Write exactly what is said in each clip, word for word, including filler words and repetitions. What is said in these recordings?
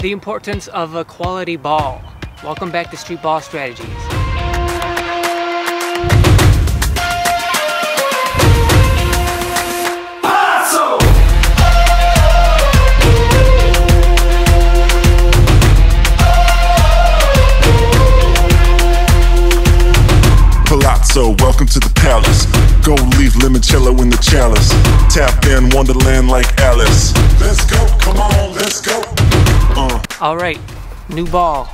The importance of a quality ball. Welcome back to Streetball Strategies. Palazzo, welcome to the palace. Go leave limoncello in the chalice. Tap in Wonderland like Alice. Let's go, come on, let's go. Uh. All right, new ball.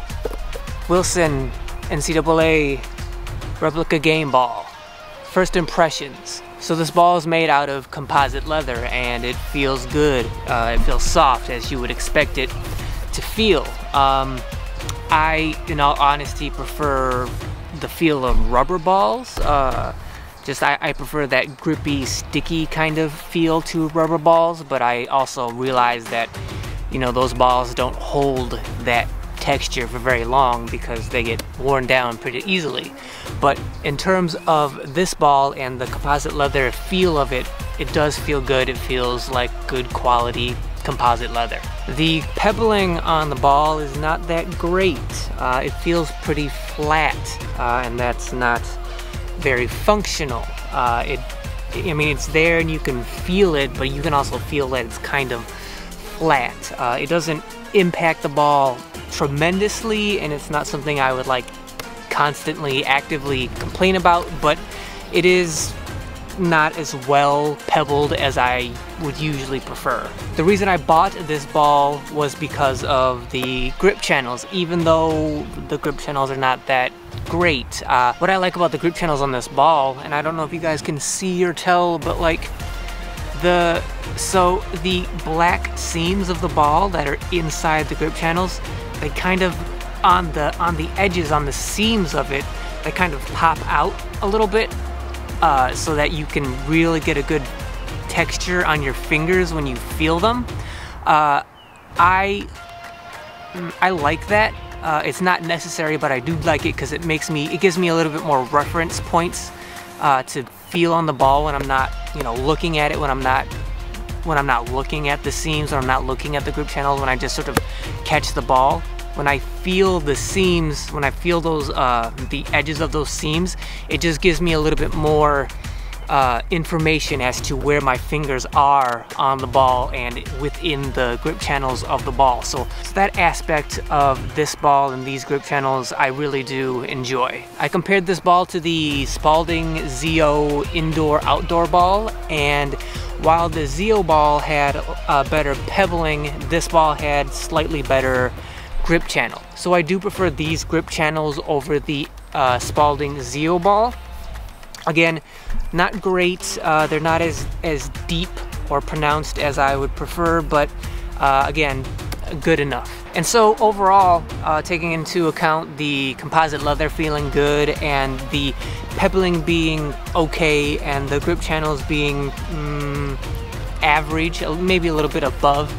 Wilson N C double A replica game ball. First impressions. So this ball is made out of composite leather and it feels good. Uh, it feels soft as you would expect it to feel. Um, I, in all honesty, prefer the feel of rubber balls. Uh, just I, I prefer that grippy, sticky kind of feel to rubber balls, but I also realize that, you know, those balls don't hold that texture for very long because they get worn down pretty easily. But in terms of this ball and the composite leather feel of it, it does feel good. It feels like good quality composite leather. The pebbling on the ball is not that great. Uh, it feels pretty flat, uh, and that's not very functional. Uh, it, I mean, it's there and you can feel it, but you can also feel that it's kind of flat. Uh, it doesn't impact the ball tremendously, and it's not something I would like constantly actively complain about, but it is not as well pebbled as I would usually prefer. The reason I bought this ball was because of the grip channels, even though the grip channels are not that great. Uh, what I like about the grip channels on this ball, and I don't know if you guys can see or tell, but like the so the black seams of the ball that are inside the grip channels, they kind of on the on the edges, on the seams of it, they kind of pop out a little bit, uh, so that you can really get a good texture on your fingers when you feel them. Uh, I I like that. Uh, it's not necessary, but I do like it because it makes me it gives me a little bit more reference points uh, to feel on the ball when I'm not, you know, looking at it, when I'm not. when I'm not looking at the seams, when I'm not looking at the grip channels, when I just sort of catch the ball. When I feel the seams, when I feel those, uh, the edges of those seams, it just gives me a little bit more uh, information as to where my fingers are on the ball and within the grip channels of the ball. So, so that aspect of this ball and these grip channels, I really do enjoy. I compared this ball to the Spalding Zi/O Indoor/Outdoor Ball, and while the Zi/O ball had uh, better pebbling, this ball had slightly better grip channel. So I do prefer these grip channels over the uh, Spalding Zi/O ball. Again, not great. Uh, they're not as, as deep or pronounced as I would prefer, but uh, again, good enough. And so overall, uh, taking into account the composite leather feeling good and the pebbling being okay and the grip channels being um, average, maybe a little bit above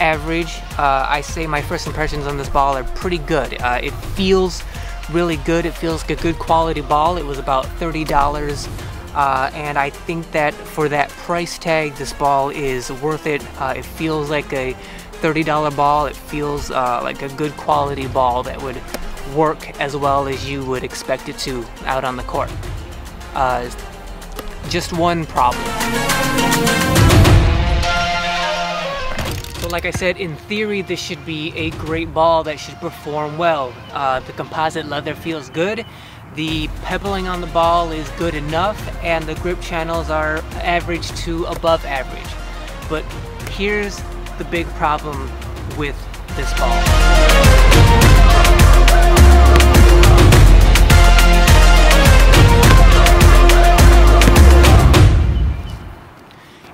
average, uh, I say my first impressions on this ball are pretty good. Uh, it feels really good. It feels like a good quality ball. It was about thirty dollars. Uh, and I think that for that price tag, this ball is worth it. Uh, it feels like a thirty dollar ball. It feels uh, like a good quality ball that would work as well as you would expect it to out on the court. Uh, just one problem. So like I said, in theory, this should be a great ball that should perform well. Uh, the composite leather feels good. The pebbling on the ball is good enough, and the grip channels are average to above average. But here's the big problem with this ball.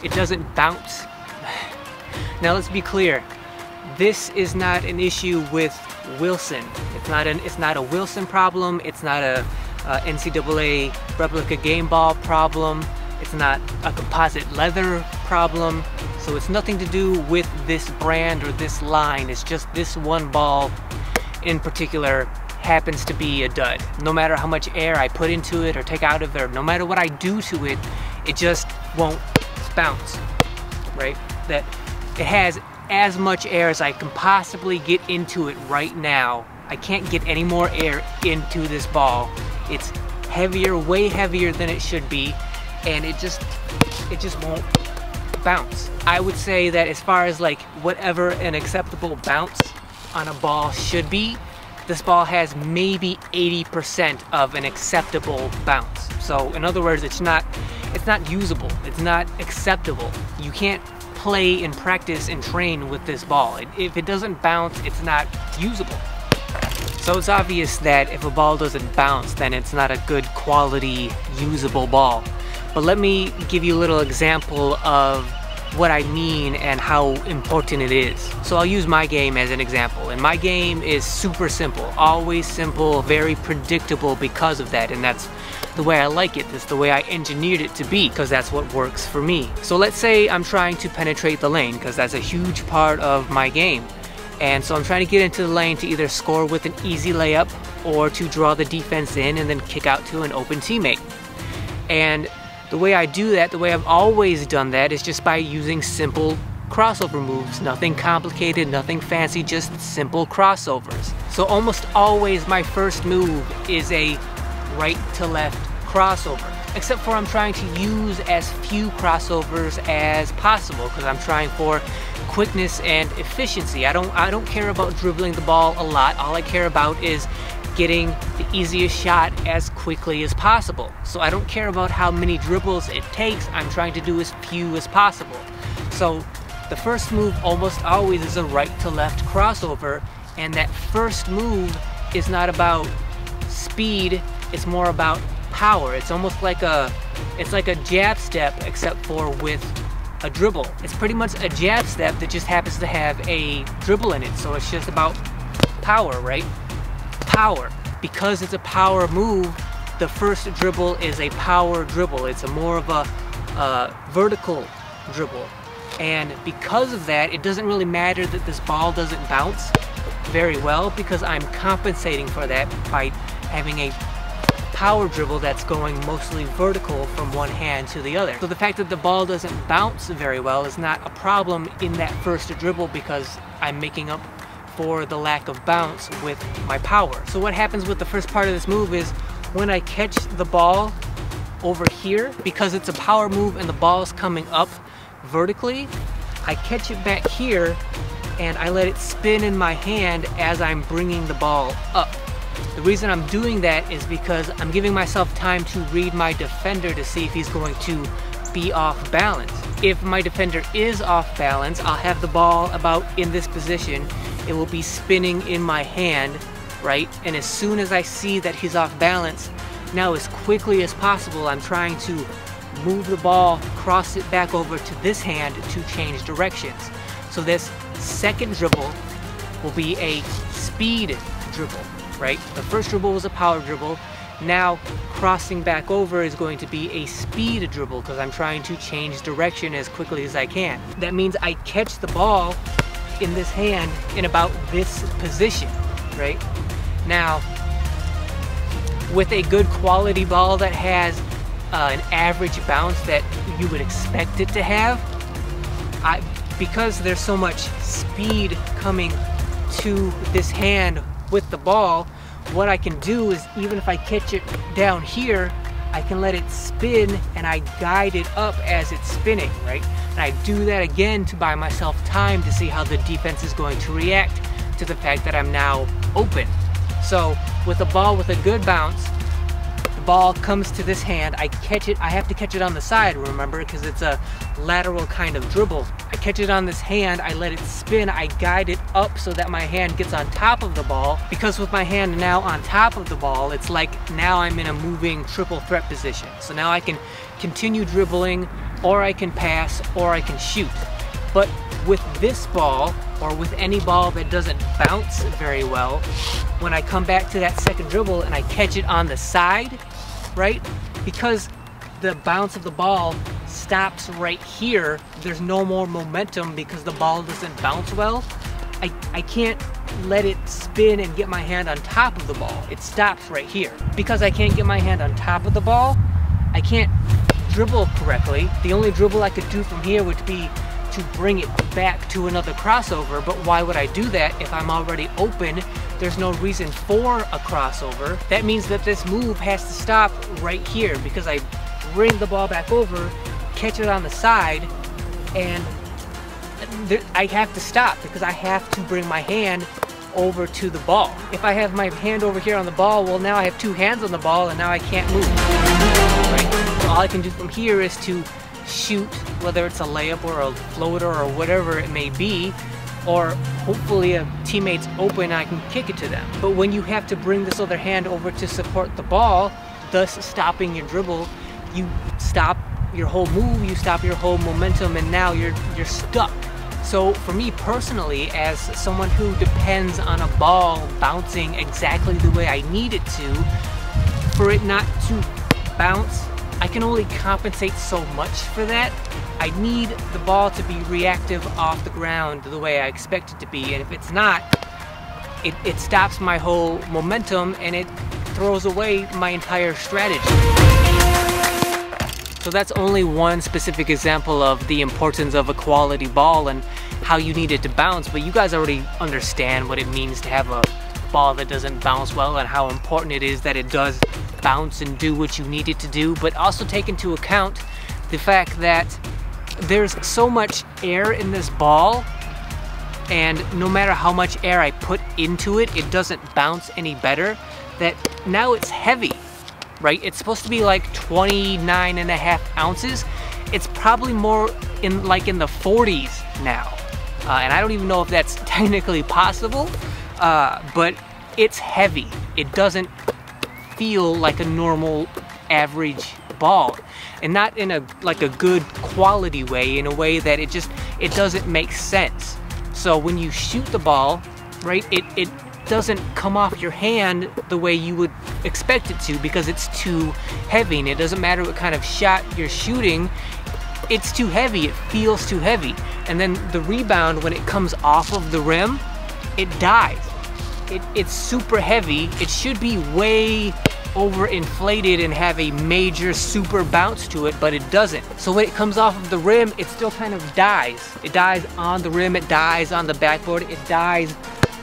It doesn't bounce. Now let's be clear. This is not an issue with Wilson. It's not an it's not a Wilson problem. It's not a, a N C double A replica game ball problem. It's not a composite leather problem. So it's nothing to do with this brand or this line. It's just this one ball in particular happens to be a dud. No matter how much air I put into it or take out of it, or no matter what I do to it, it just won't bounce, right? That it has as much air as I can possibly get into it right now. I can't get any more air into this ball. It's heavier, way heavier than it should be, and it just, it just won't bounce. I would say that as far as like whatever an acceptable bounce on a ball should be, this ball has maybe eighty percent of an acceptable bounce. So in other words, it's not, it's not usable, it's not acceptable. You can't play and practice and train with this ball. It, if it doesn't bounce, it's not usable. So it's obvious that if a ball doesn't bounce, then it's not a good quality, usable ball. But let me give you a little example of what I mean and how important it is. So I'll use my game as an example. And my game is super simple, always simple, very predictable because of that. And that's the way I like it. That's the way I engineered it to be, because that's what works for me. So let's say I'm trying to penetrate the lane, because that's a huge part of my game. And so I'm trying to get into the lane to either score with an easy layup or to draw the defense in and then kick out to an open teammate. And the way I do that, the way I've always done that, is just by using simple crossover moves. Nothing complicated, nothing fancy, just simple crossovers. So almost always my first move is a right to left crossover. Except for I'm trying to use as few crossovers as possible, because I'm trying for quickness and efficiency. I don't, I don't care about dribbling the ball a lot. All I care about is getting the easiest shot as quickly as possible. So I don't care about how many dribbles it takes. I'm trying to do as few as possible. So the first move almost always is a right to left crossover, and that first move is not about speed, it's more about power. It's almost like a, it's like a jab step except for with a dribble. It's pretty much a jab step that just happens to have a dribble in it. So it's just about power, right? Power. Because it's a power move, the first dribble is a power dribble. It's a more of a uh, vertical dribble. And because of that, it doesn't really matter that this ball doesn't bounce very well, because I'm compensating for that by having a power dribble that's going mostly vertical from one hand to the other. So the fact that the ball doesn't bounce very well is not a problem in that first dribble, because I'm making up for the lack of bounce with my power. So what happens with the first part of this move is when I catch the ball over here, because it's a power move and the ball's coming up vertically, I catch it back here and I let it spin in my hand as I'm bringing the ball up. The reason I'm doing that is because I'm giving myself time to read my defender to see if he's going to be off balance. If my defender is off balance, I'll have the ball about in this position. It will be spinning in my hand, right? And as soon as I see that he's off balance, now as quickly as possible, I'm trying to move the ball, cross it back over to this hand to change directions. So this second dribble will be a speed dribble, right? The first dribble was a power dribble. Now crossing back over is going to be a speed dribble, because I'm trying to change direction as quickly as I can. That means I catch the ball in this hand in about this position, right? Now, with a good quality ball that has uh, an average bounce that you would expect it to have, I, because there's so much speed coming to this hand with the ball, what I can do is, even if I catch it down here, I can let it spin and I guide it up as it's spinning, right? And I do that again to buy myself time to see how the defense is going to react to the fact that I'm now open. So with a ball with a good bounce, the ball comes to this hand, I catch it, I have to catch it on the side, remember, because it's a lateral kind of dribble. I catch it on this hand, I let it spin, I guide it up so that my hand gets on top of the ball, because with my hand now on top of the ball, it's like now I'm in a moving triple threat position. So now I can continue dribbling, or I can pass, or I can shoot. But with this ball, or with any ball that doesn't bounce very well, when I come back to that second dribble and I catch it on the side, right? Because the bounce of the ball stops right here, there's no more momentum because the ball doesn't bounce well. I, I can't let it spin and get my hand on top of the ball. It stops right here. Because I can't get my hand on top of the ball, I can't dribble correctly. The only dribble I could do from here would be to bring it back to another crossover, but why would I do that if I'm already open? There's no reason for a crossover. That means that this move has to stop right here because I bring the ball back over, catch it on the side, and I have to stop because I have to bring my hand over to the ball. If I have my hand over here on the ball, well, now I have two hands on the ball and now I can't move. Right? All I can do from here is to shoot, whether it's a layup or a floater or whatever it may be, or hopefully a teammate's open and I can kick it to them. But when you have to bring this other hand over to support the ball, thus stopping your dribble, you stop your whole move, you stop your whole momentum, and now you're you're stuck. So for me personally, as someone who depends on a ball bouncing exactly the way I need it to, for it not to bounce, I can only compensate so much for that. I need the ball to be reactive off the ground the way I expect it to be, and if it's not, it, it stops my whole momentum and it throws away my entire strategy. So that's only one specific example of the importance of a quality ball and how you need it to bounce, but you guys already understand what it means to have a ball that doesn't bounce well and how important it is that it does bounce and do what you need it to do, but also take into account the fact that there's so much air in this ball, and no matter how much air I put into it, it doesn't bounce any better, that now it's heavy. Right? It's supposed to be like twenty-nine and a half ounces. It's probably more in like in the forties now. Uh, and I don't even know if that's technically possible, uh, but it's heavy. It doesn't feel like a normal average ball, and not in a like a good quality way, in a way that it just, it doesn't make sense. So when you shoot the ball, right, it, it doesn't come off your hand the way you would expect it to because it's too heavy, and it doesn't matter what kind of shot you're shooting, it's too heavy, it feels too heavy. And then the rebound, when it comes off of the rim, it dies. It, it's super heavy. It should be way overinflated and have a major super bounce to it, but it doesn't. So when it comes off of the rim, it still kind of dies. It dies on the rim, it dies on the backboard, it dies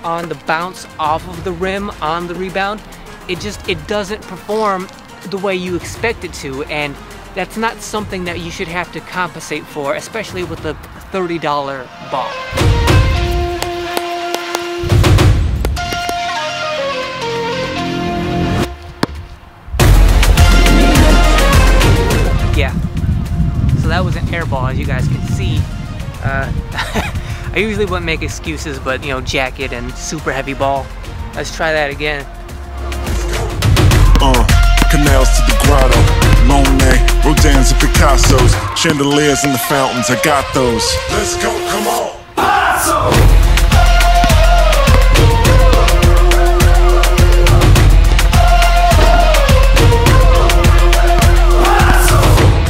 on the bounce off of the rim, on the rebound. It just, it doesn't perform the way you expect it to, and that's not something that you should have to compensate for, especially with a thirty dollar ball. Yeah, so that was an air ball, as you guys can see. Uh, I usually wouldn't make excuses, but you know, jacket and super heavy ball. Let's try that again. Uh, canals to the grotto, Monet, Rodin's and Picasso's, chandeliers and the fountains, I got those. Let's go, come on. Paso!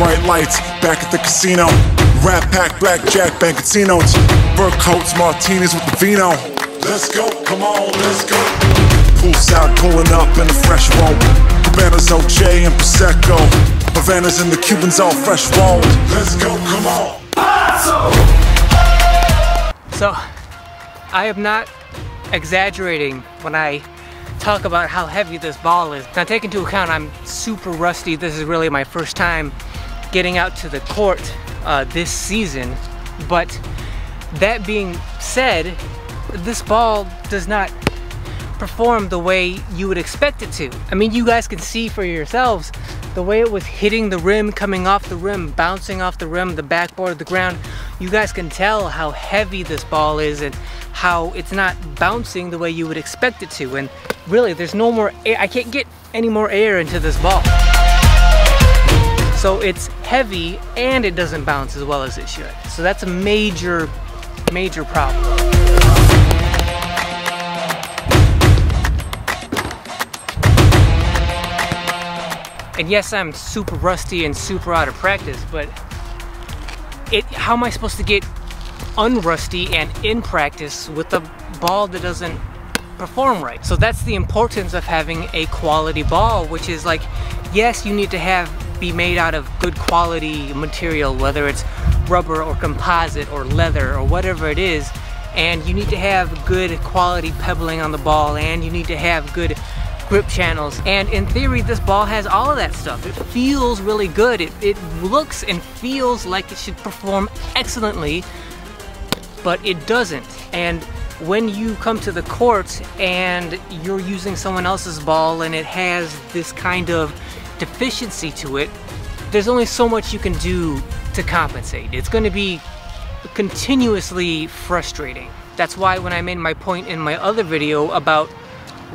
Bright lights, back at the casino. Rat pack, blackjack, banquetinos. Fur coats, martinis with the vino. Let's go, come on, let's go. Poolside pulling up in a fresh roll. Havana's O J and Prosecco. Havana's in the Cubans all fresh rolled. Let's go, come on. So, I am not exaggerating when I talk about how heavy this ball is. Now take into account I'm super rusty. This is really my first time getting out to the court uh, this season, but that being said, this ball does not perform the way you would expect it to. I mean, you guys can see for yourselves the way it was hitting the rim, coming off the rim, bouncing off the rim, the backboard, the ground. You guys can tell how heavy this ball is and how it's not bouncing the way you would expect it to. And really, there's no more air. I can't get any more air into this ball. So it's heavy and it doesn't bounce as well as it should. So that's a major, major problem. And yes, I'm super rusty and super out of practice, but it, how am I supposed to get unrusty and in practice with a ball that doesn't perform right? So that's the importance of having a quality ball, which is like, yes, you need to have be made out of good quality material, whether it's rubber or composite or leather or whatever it is, and you need to have good quality pebbling on the ball, and you need to have good grip channels. And in theory, this ball has all of that stuff. It feels really good. It, it looks and feels like it should perform excellently, but it doesn't. And when you come to the court and you're using someone else's ball and it has this kind of deficiency to it, there's only so much you can do to compensate. It's going to be continuously frustrating. That's why when I made my point in my other video about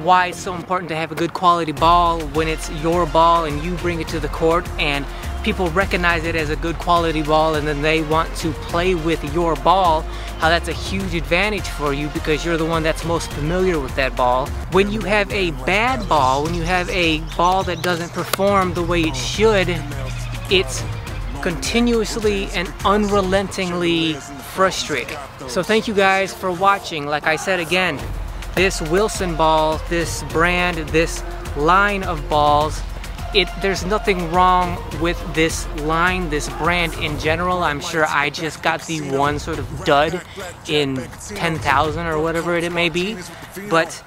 why it's so important to have a good quality ball when it's your ball and you bring it to the court and people recognize it as a good quality ball and then they want to play with your ball, how that's a huge advantage for you because you're the one that's most familiar with that ball. When you have a bad ball, when you have a ball that doesn't perform the way it should, it's continuously and unrelentingly frustrating. So thank you guys for watching. Like I said again, this Wilson ball, this brand, this line of balls, it, there's nothing wrong with this line, this brand in general. I'm sure I just got the one sort of dud in ten thousand or whatever it may be, but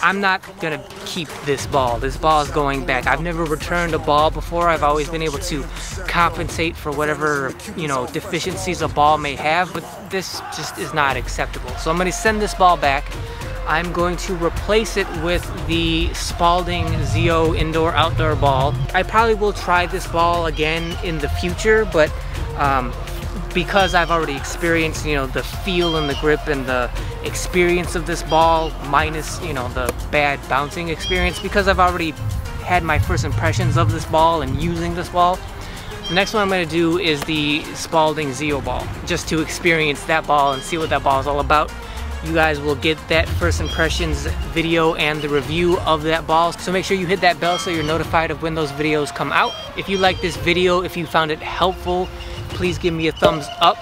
I'm not gonna keep this ball. This ball is going back. I've never returned a ball before. I've always been able to compensate for whatever, you know, deficiencies a ball may have, but this just is not acceptable. So I'm gonna send this ball back. I'm going to replace it with the Spalding Zi/O Indoor/Outdoor Ball. I probably will try this ball again in the future, but um, because I've already experienced, you know, the feel and the grip and the experience of this ball, minus, you know, the bad bouncing experience, because I've already had my first impressions of this ball and using this ball, the next one I'm going to do is the Spalding Zi/O Ball, just to experience that ball and see what that ball is all about. You guys will get that first impressions video and the review of that ball. So make sure you hit that bell so you're notified of when those videos come out. If you like this video, if you found it helpful, please give me a thumbs up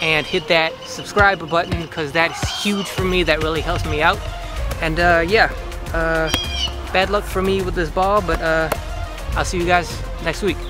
and hit that subscribe button because that's huge for me. That really helps me out. And uh, yeah, uh, bad luck for me with this ball, but uh, I'll see you guys next week.